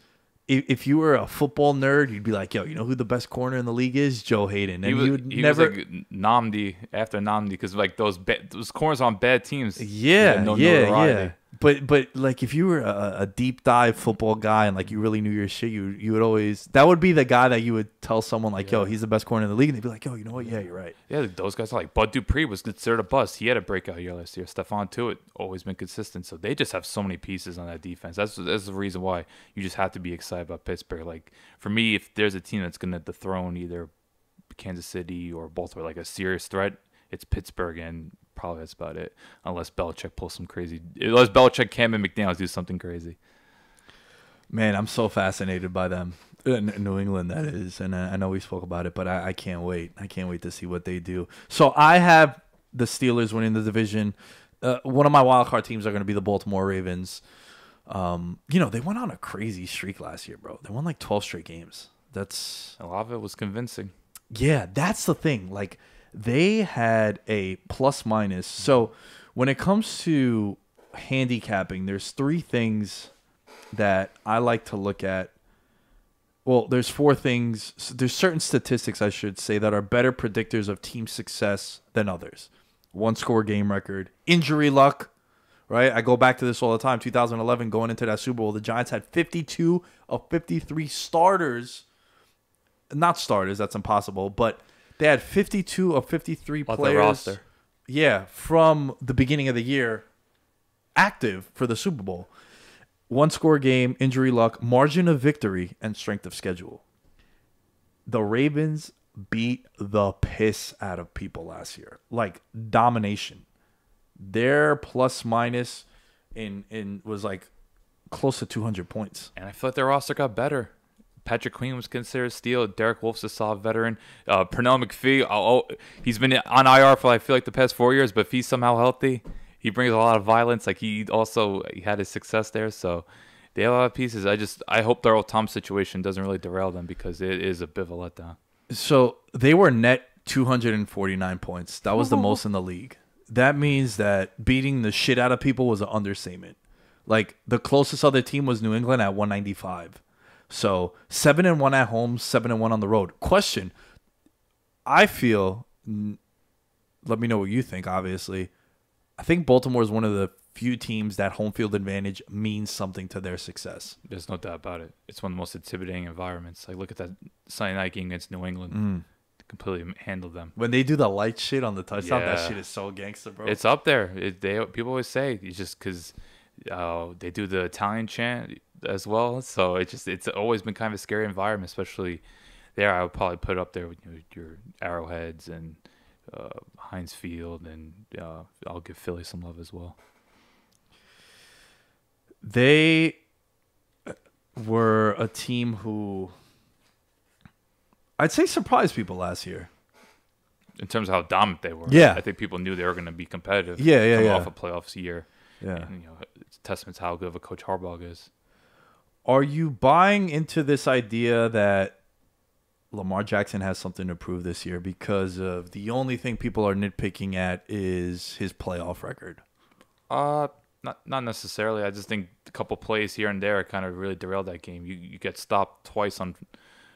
If, if you were a football nerd, you'd be like, "Yo, you know who the best corner in the league is? Joe Hayden." And he, was, he would he never was like Namdi after Namdi because like those bad, those corners on bad teams. Yeah, no yeah, yeah. But but like if you were a, a deep dive football guy and like you really knew your shit, you you would always that would be the guy that you would tell someone like, yeah. "Yo, he's the best corner in the league," and they'd be like, "Yo, you know what? Yeah, you're right." Yeah, those guys are like Bud Dupree was considered a bust. He had a breakout year last year. Stephon Tuitt always been consistent. So they just have so many pieces on that defense. That's that's the reason why you just have to be excited about Pittsburgh. Like for me, if there's a team that's gonna dethrone either Kansas City or Baltimore, like a serious threat, it's Pittsburgh and. Probably that's about it, unless Belichick pulls some crazy. Unless Belichick, Cam, and McDaniels do something crazy. Man, I'm so fascinated by them, New England. That is, and I know we spoke about it, but I, I can't wait. I can't wait to see what they do. So I have the Steelers winning the division. Uh, one of my wild card teams are going to be the Baltimore Ravens. Um, you know, they went on a crazy streak last year, bro. They won like twelve straight games. That's a lot of it was convincing. Yeah, that's the thing. Like. They had a plus minus. So when it comes to handicapping, there's three things that I like to look at. Well, there's four things. There's certain statistics, I should say, that are better predictors of team success than others. One-score game record, injury luck, right? I go back to this all the time. two thousand eleven, going into that Super Bowl, the Giants had fifty-two of fifty-three starters. Not starters. That's impossible. But... They had fifty-two of fifty-three players roster. Yeah, from the beginning of the year active for the Super Bowl. One-score game, injury luck, margin of victory, and strength of schedule. The Ravens beat the piss out of people last year. Like, domination. Their plus-minus in, in was, like, close to two hundred points. And I feel like their roster got better. Patrick Queen was considered steel. Derek Wolf's a solid veteran. Uh, Pernell McPhee, oh, he's been on I R for I feel like the past four years, but if he's somehow healthy, he brings a lot of violence. Like he also he had his success there, so they have a lot of pieces. I just I hope their old Tom situation doesn't really derail them because it is a bit of a letdown. So they were net two hundred forty-nine points. That was the most in the league. That means that beating the shit out of people was an understatement. Like the closest other team was New England at one ninety-five. So seven and one at home, seven and one on the road. Question: I feel. Let me know what you think. Obviously, I think Baltimore is one of the few teams that home field advantage means something to their success. There's no doubt about it. It's one of the most intimidating environments. Like look at that Sunday night game against New England. Mm. Completely handled them when they do the light shit on the touchdown. Yeah. That shit is so gangster, bro. It's up there. It, they people always say it's just because uh, they do the Italian chant. As well, so it just it's always been kind of a scary environment, especially there. I would probably put it up there with you know, your Arrowheads and uh, Heinz Field, and uh, I'll give Philly some love as well. They were a team who I'd say surprised people last year in terms of how dominant they were. Yeah, I think people knew they were going to be competitive. Yeah, yeah, yeah. Off a playoffs year. Yeah, and, you know, it's a testament to how good of a coach Harbaugh is. Are you buying into this idea that Lamar Jackson has something to prove this year because of the only thing people are nitpicking at is his playoff record? Uh, not not necessarily. I just think a couple plays here and there kind of really derailed that game. You you get stopped twice on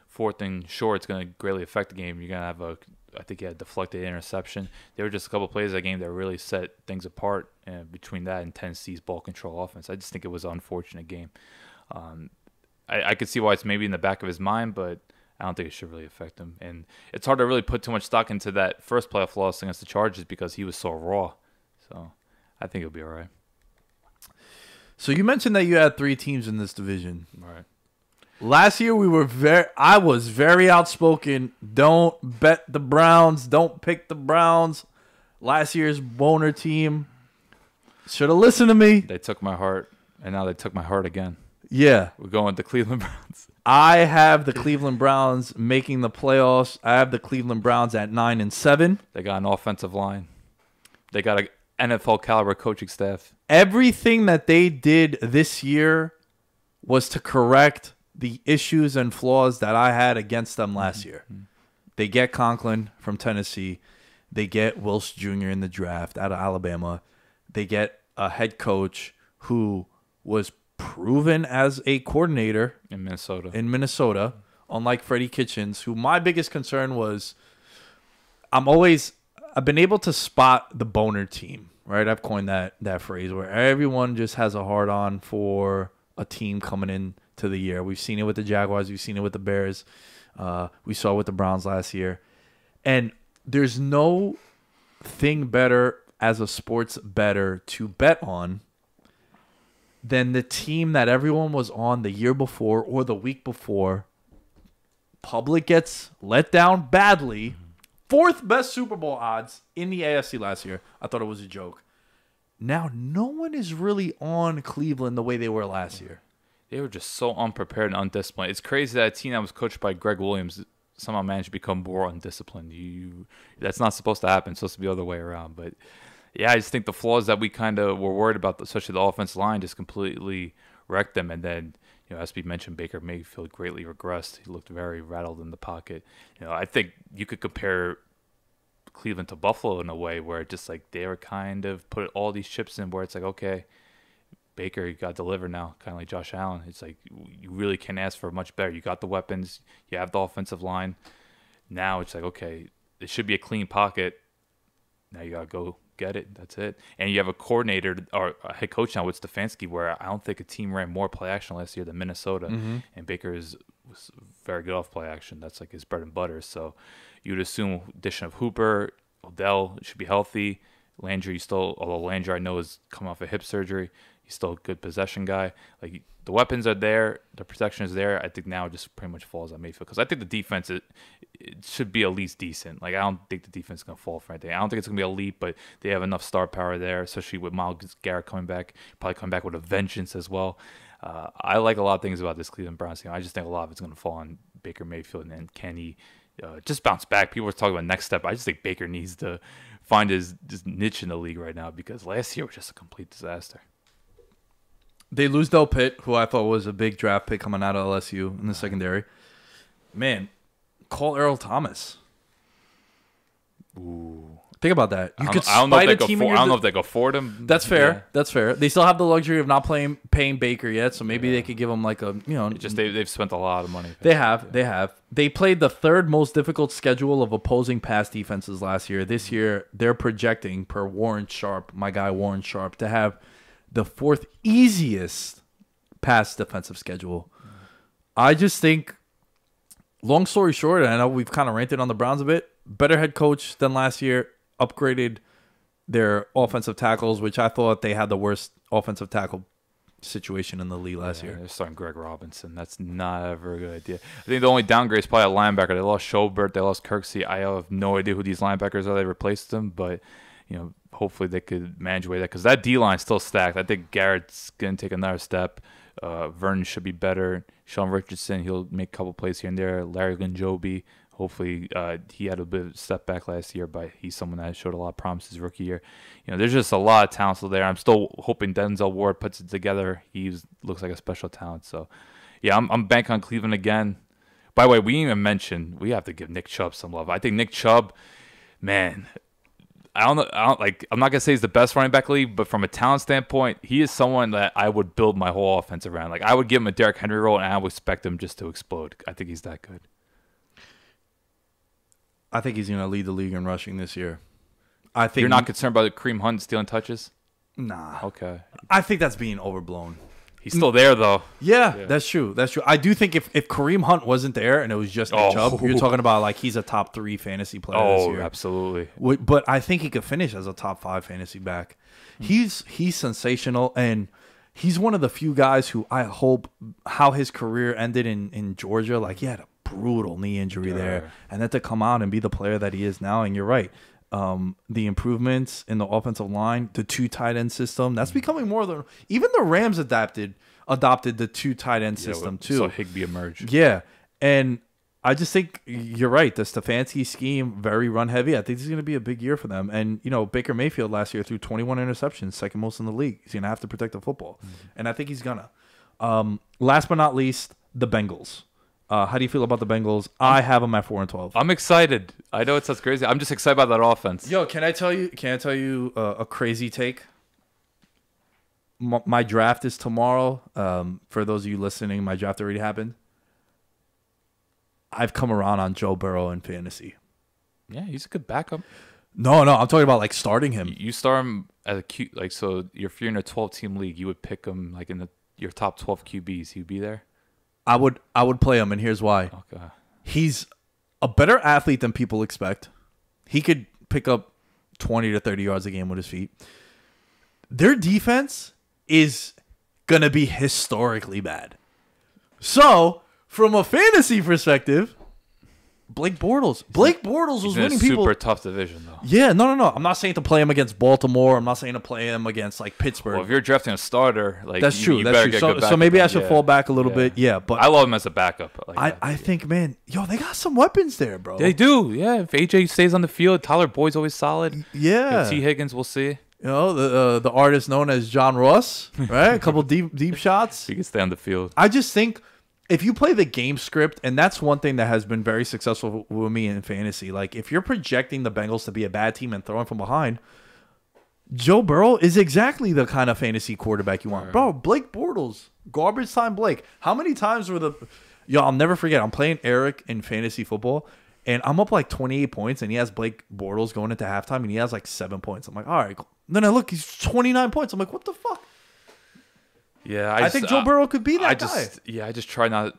fourth and short. It's going to greatly affect the game. You're going to have a, I think he had a deflected interception. There were just a couple plays of that game that really set things apart, and between that and Tennessee's ball control offense. I just think it was an unfortunate game. Um, I, I could see why it's maybe in the back of his mind, but I don't think it should really affect him. And it's hard to really put too much stock into that first playoff loss against the Chargers because he was so raw. So I think it'll be all right. So you mentioned that you had three teams in this division. All right. Last year we were very I was very outspoken. Don't bet the Browns, don't pick the Browns. Last year's boner team. Should have listened to me. They took my heart, and now they took my heart again. Yeah. We're going with the Cleveland Browns. I have the Cleveland Browns making the playoffs. I have the Cleveland Browns at nine and seven. They got an offensive line. They got an N F L caliber coaching staff. Everything that they did this year was to correct the issues and flaws that I had against them last year. Mm-hmm. They get Conklin from Tennessee. They get Wilson Junior in the draft out of Alabama. They get a head coach who was proven as a coordinator in Minnesota. In Minnesota, unlike Freddie Kitchens, who my biggest concern was, I'm always I've been able to spot the boner team, right? I've coined that that phrase where everyone just has a hard on for a team coming in to the year. We've seen it with the Jaguars, we've seen it with the Bears, uh, we saw it with the Browns last year. And there's no thing better as a sports bettor to bet on than the team that everyone was on the year before or the week before. Public gets let down badly. Fourth best Super Bowl odds in the A F C last year. I thought it was a joke. Now, no one is really on Cleveland the way they were last year. They were just so unprepared and undisciplined. It's crazy that a team that was coached by Greg Williams somehow managed to become more undisciplined. You, that's not supposed to happen. It's supposed to be the other way around. But, yeah, I just think the flaws that we kind of were worried about, especially the offensive line, just completely wrecked them. And then, you know, as we mentioned, Baker Mayfield greatly regressed. He looked very rattled in the pocket. You know, I think you could compare Cleveland to Buffalo in a way where just like they were kind of put all these chips in where it's like, okay, Baker, you got delivered now, kind of like Josh Allen. It's like you really can't ask for much better. You got the weapons. You have the offensive line. Now it's like, okay, it should be a clean pocket. Now you got to go get it. That's it. And you have a coordinator or a head coach now with Stefanski where I don't think a team ran more play action last year than Minnesota. Mm-hmm. And Baker is was very good off play action. That's like his bread and butter. So you'd assume addition of Hooper, Odell should be healthy. Landry still, although Landry I know is coming off of hip surgery, he's still a good possession guy. Like the weapons are there, the protection is there. I think now it just pretty much falls on Mayfield because I think the defense it, it should be at least decent. Like I don't think the defense is gonna fall for anything. I don't think it's gonna be elite, but they have enough star power there, especially with Myles Garrett coming back, probably coming back with a vengeance as well. Uh, I like a lot of things about this Cleveland Browns team. I just think a lot of it's gonna fall on Baker Mayfield and then can he uh, just bounce back. People were talking about next step. I just think Baker needs to find his, his niche in the league right now because last year was just a complete disaster. They lose Del Pitt, who I thought was a big draft pick coming out of L S U in the secondary. Man, call Earl Thomas. Ooh. Think about that. You I don't, could I don't, know if, they afford, I don't know if they could afford him. That's fair. Yeah. That's fair. They still have the luxury of not playing, paying Baker yet, so maybe yeah. they could give him like a, you know. It just they, They've spent a lot of money. They have. Yeah. They have. They played the third most difficult schedule of opposing pass defenses last year. This year, they're projecting, per Warren Sharp, my guy Warren Sharp, to have the fourth easiest pass defensive schedule. I just think, long story short, and I know we've kind of ranted on the Browns a bit, better head coach than last year, upgraded their offensive tackles, which I thought they had the worst offensive tackle situation in the league last yeah, year. They're starting Greg Robinson. That's not ever a good idea. I think the only downgrade is probably a linebacker. They lost Schobert. They lost Kirksey. I have no idea who these linebackers are. They replaced them, but you know, hopefully they could manage away that because that D line is still stacked. I think Garrett's gonna take another step. Uh, Vernon should be better. Sean Richardson, he'll make a couple plays here and there. Larry Linjobi, hopefully uh, he had a bit of a step back last year, but he's someone that showed a lot of promise his rookie year. You know, there's just a lot of talent still there. I'm still hoping Denzel Ward puts it together. He looks like a special talent. So, yeah, I'm I'm banking on Cleveland again. By the way, we didn't even mention we have to give Nick Chubb some love. I think Nick Chubb, man, I don't know. I don't, like, I'm not gonna say he's the best running back league, but from a talent standpoint, he is someone that I would build my whole offense around. Like, I would give him a Derrick Henry role, and I would expect him just to explode. I think he's that good. I think he's gonna lead the league in rushing this year. I think you're not concerned about Kareem Hunt stealing touches. Nah. Okay. I think that's being overblown. He's still there, though. Yeah, yeah, that's true. That's true. I do think if, if Kareem Hunt wasn't there and it was just oh. Chubb, you're talking about like he's a top three fantasy player oh, this year. Oh, absolutely. But I think he could finish as a top five fantasy back. Mm. He's he's sensational, and he's one of the few guys who I hope how his career ended in, in Georgia. Like, he had a brutal knee injury yeah. there, and then to come out and be the player that he is now, and you're right. Um, the improvements in the offensive line, the two tight end system, that's becoming more than even the Rams adapted adopted the two tight end yeah, system too. So Higbee emerged. Yeah, and I just think you're right. The Stefanski scheme, very run heavy. I think this is going to be a big year for them. And you know, Baker Mayfield last year threw twenty-one interceptions, second most in the league. He's going to have to protect the football, mm-hmm. and I think he's gonna. Um, last but not least, the Bengals. Uh, how do you feel about the Bengals? I have them at four and twelve. I'm excited. I know it sounds crazy. I'm just excited about that offense. Yo, can I tell you? Can I tell you uh, a crazy take? My, my draft is tomorrow. Um, for those of you listening, my draft already happened. I've come around on Joe Burrow in fantasy. Yeah, he's a good backup. No, no, I'm talking about like starting him. You start him as a Q, like so. If you're in a twelve team league, you would pick him like in the your top twelve Q Bs. He'd be there. I would I would play him, and here's why. Okay. He's a better athlete than people expect. He could pick up twenty to thirty yards a game with his feet. Their defense is going to be historically bad. So, from a fantasy perspective, Blake Bortles. Blake Bortles was winning people. Super tough division, though. Yeah, no, no, no. I'm not saying to play him against Baltimore. I'm not saying to play him against like Pittsburgh. Well, if you're drafting a starter, like that's true. You, you that's true. So, so maybe I should yeah. fall back a little yeah. bit. Yeah, but I love him as a backup. Like, I, I think, man, yo, they got some weapons there, bro. They do. Yeah, if A J stays on the field, Tyler Boyd's always solid. Yeah, if T Higgins, we'll see. You know, the uh, the artist known as John Ross, right? A couple deep deep shots. He can stay on the field. I just think. If you play the game script, and that's one thing that has been very successful with me in fantasy. Like, if you're projecting the Bengals to be a bad team and throwing from behind, Joe Burrow is exactly the kind of fantasy quarterback you want. Right. Bro, Blake Bortles, garbage time Blake. How many times were the... Yo, I'll never forget. I'm playing Eric in fantasy football, and I'm up like twenty-eight points, and he has Blake Bortles going into halftime, and he has like seven points. I'm like, all right. No, no, look, he's twenty-nine points. I'm like, what the fuck? Yeah, I, I just, think Joe uh, Burrow could be that I guy. Just, yeah, I just try not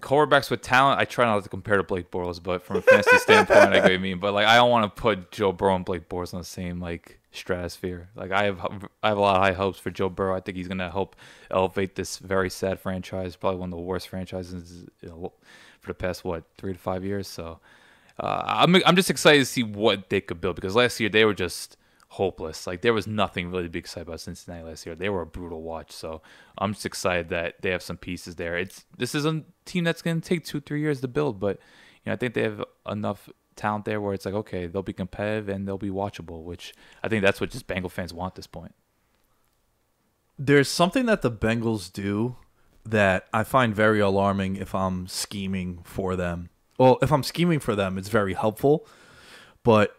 quarterbacks with talent. I try not to compare to Blake Bortles, but from a fantasy standpoint, I get what you mean. But like, I don't want to put Joe Burrow and Blake Bortles on the same like stratosphere. Like, I have, I have a lot of high hopes for Joe Burrow. I think he's gonna help elevate this very sad franchise, probably one of the worst franchises you know, for the past what three to five years. So, uh, I'm, I'm just excited to see what they could build because last year they were just. Hopeless. Like, there was nothing really to be excited about Cincinnati last year. They were a brutal watch, so I'm just excited that they have some pieces there. It's this is a team that's going to take two, three years to build, but you know I think they have enough talent there where it's like, okay, they'll be competitive and they'll be watchable, which I think that's what just Bengal fans want at this point. There's something that the Bengals do that I find very alarming if I'm scheming for them. Well, if I'm scheming for them, it's very helpful, but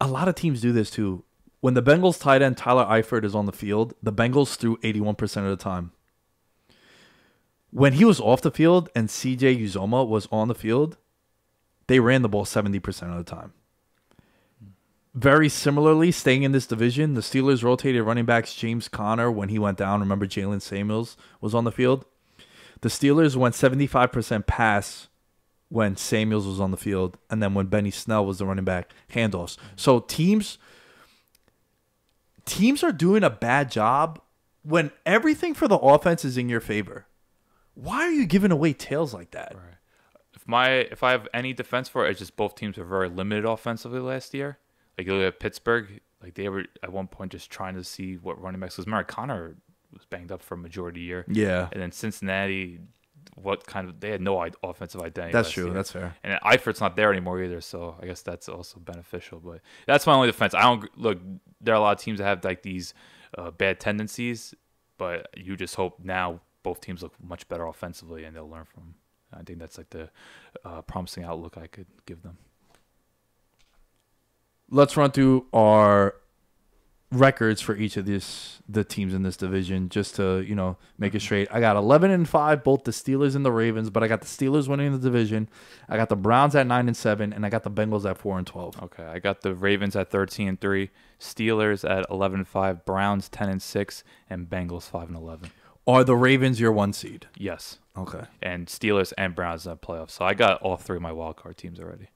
a lot of teams do this too. When the Bengals tight end Tyler Eifert is on the field, the Bengals threw eighty-one percent of the time. When he was off the field and C J Uzoma was on the field, they ran the ball seventy percent of the time. Very similarly, staying in this division, the Steelers rotated running backs James Conner when he went down. Remember, Jalen Samuels was on the field. The Steelers went seventy-five percent pass when Samuels was on the field, and then when Benny Snell was the running back, handoffs. So teams... Teams are doing a bad job when everything for the offense is in your favor. Why are you giving away tails like that? Right. If my if I have any defense for it, it's just both teams were very limited offensively last year. Like, you look at Pittsburgh, like they were at one point just trying to see what running backs was. Murray Connor was banged up for a majority of the year. Yeah, and then Cincinnati, what kind of they had no offensive identity. That's true. Year. That's fair. And Eifert's not there anymore either, so I guess that's also beneficial. But that's my only defense. I don't look. There are a lot of teams that have like these uh, bad tendencies, but you just hope now both teams look much better offensively and they'll learn from them. I think that's like the uh, promising outlook I could give them. let's run through our records for each of these the teams in this division just to, you know, make it straight. I got eleven and five, both the Steelers and the Ravens, but I got the Steelers winning the division. I got the Browns at nine and seven, and I got the Bengals at four and twelve. Okay, I got the Ravens at thirteen and three, Steelers at eleven and five, Browns ten and six, and Bengals five and eleven. Are the Ravens your one seed? Yes. Okay. And Steelers and Browns in the playoffs. So I got all three of my wild card teams already.